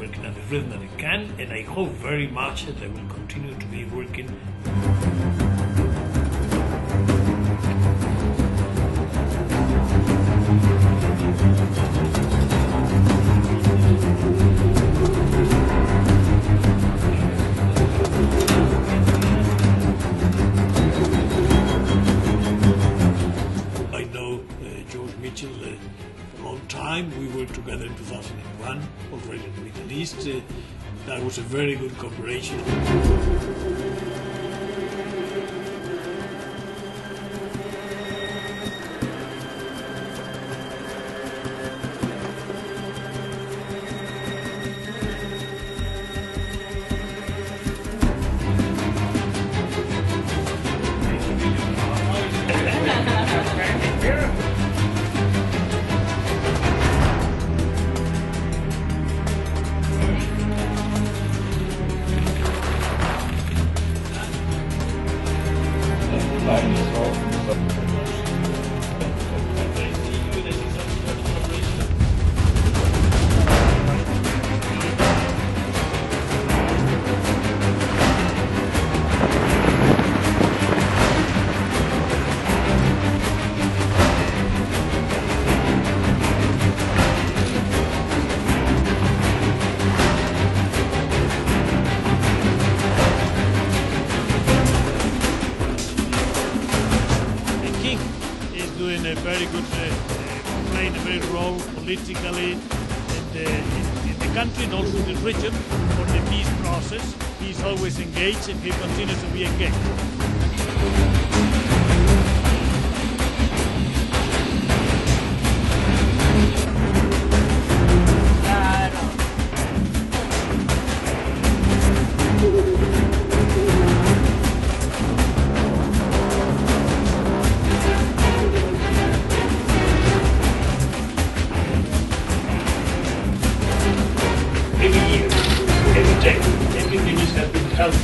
working at the rhythm that I can, and I hope very much that I will continue to be working. I know George Mitchell a long time. We worked together in 2001, already in the Middle East. That was a very good cooperation. Doing a very good, playing a very good role politically in the country and also in the region for the peace process. He's always engaged and he continues to be engaged. Everything is helping health.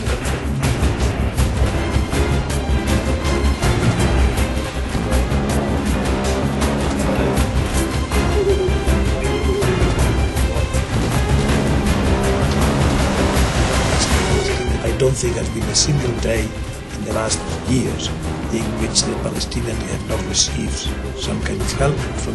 I don't think there's been a single day in the last years in which the Palestinians have not received some kind of help.